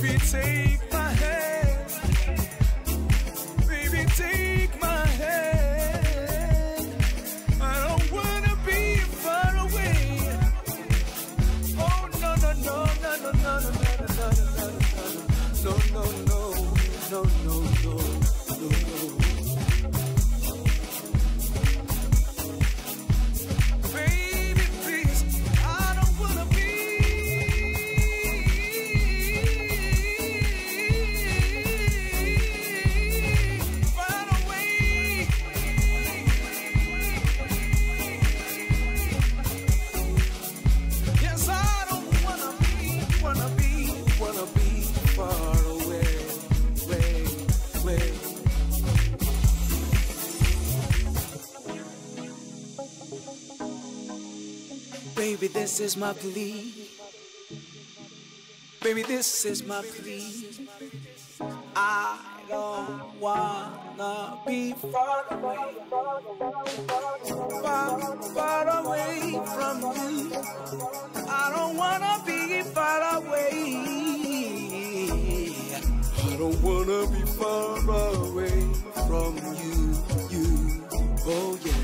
Baby, take my hand. Baby, take my hand. I don't wanna be far away. Oh, no, no, no, no, no, no, no, no, no, no, no, no, no, no, no. Baby, this is my plea. Baby, this is my plea. I don't wanna be far away, far away from you. I don't wanna be far away. I don't wanna be far away from you. Oh yeah.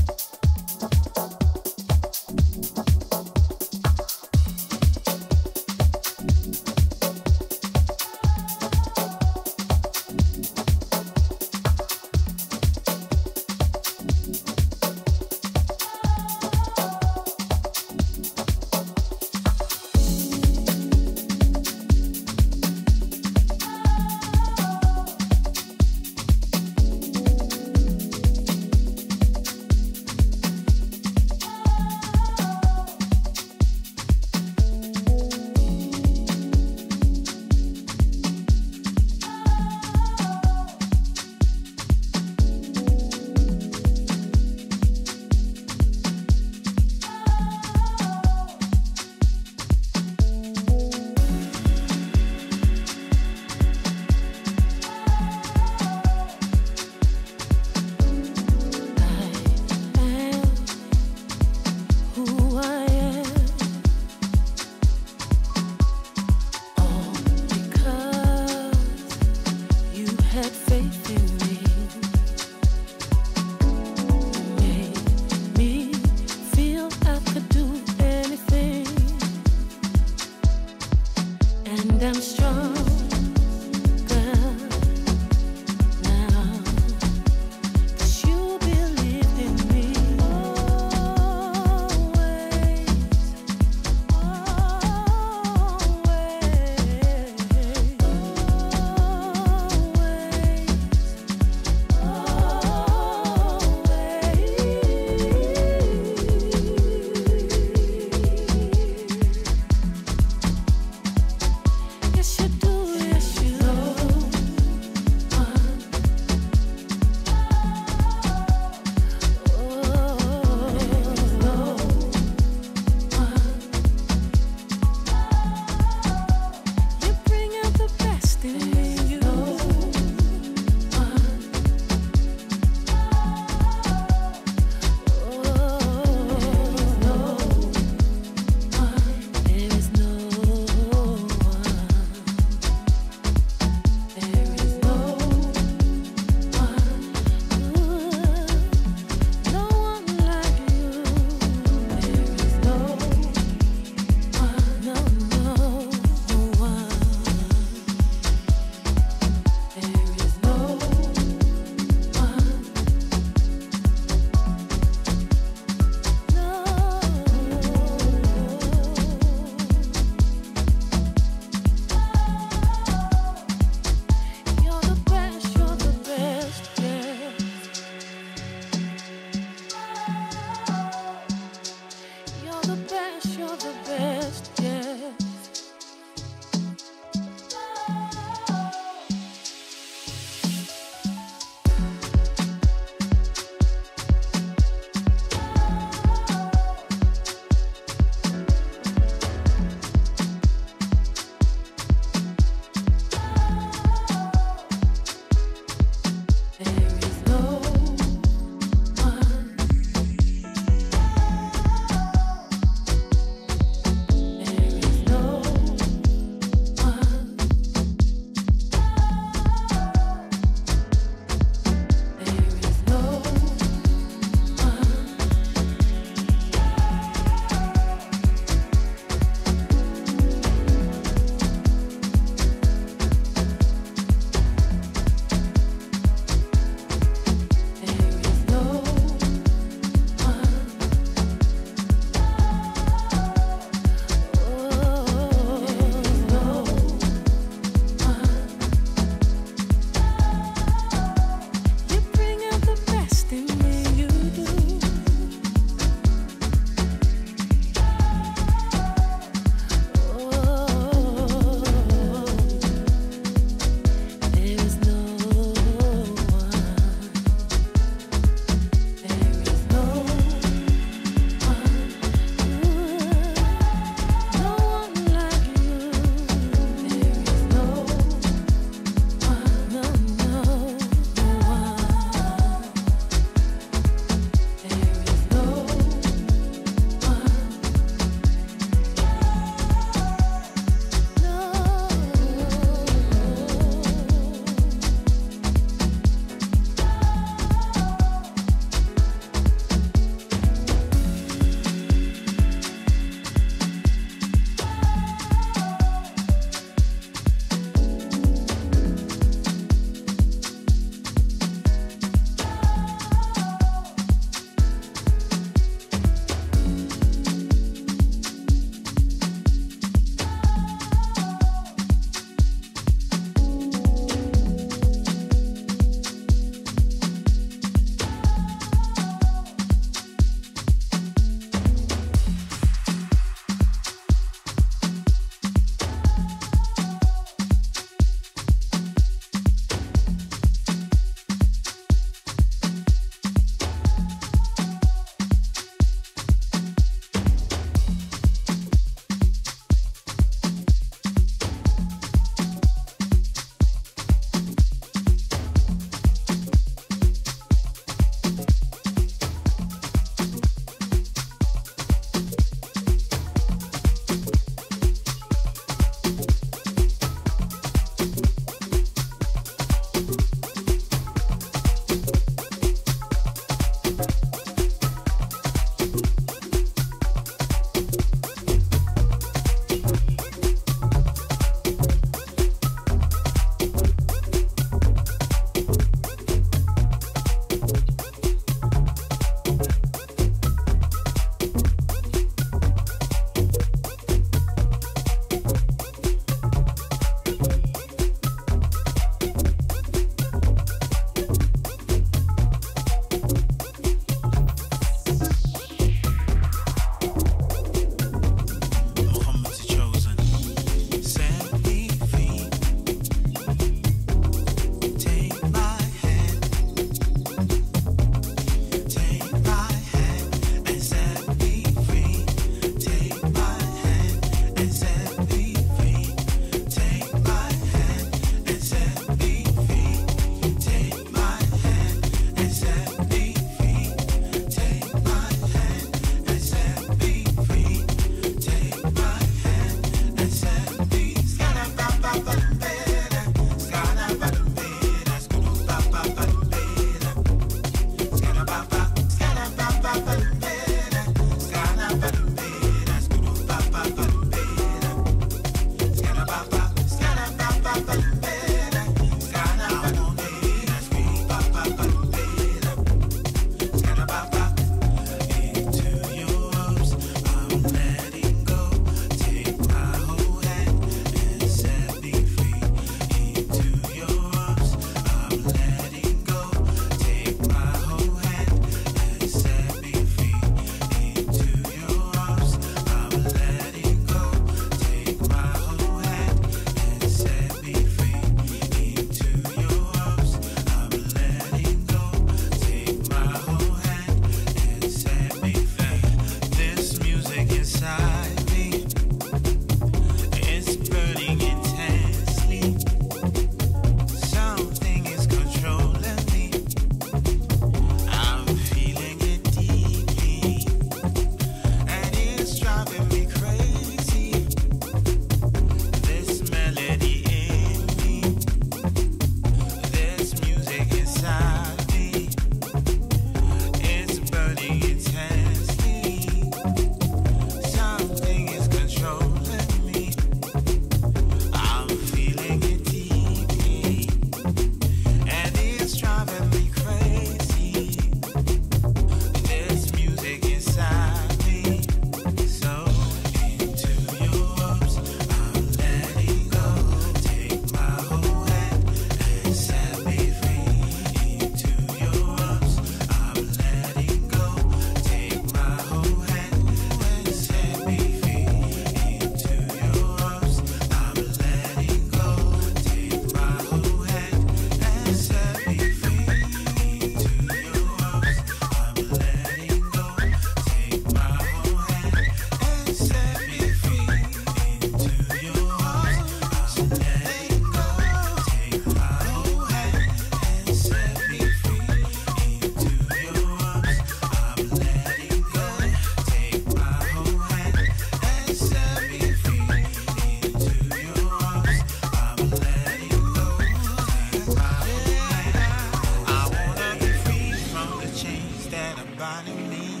surrounding me.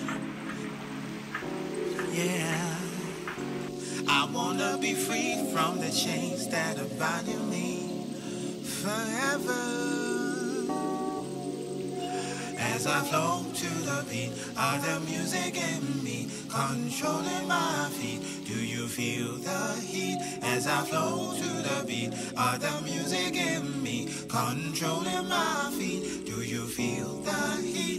Yeah, I wanna be free from the chains that are binding me forever. As I float to the beat of the music in me, controlling my feet. Do you feel the heat? As I float to the beat of the music in me, controlling my feet. Do you feel the heat?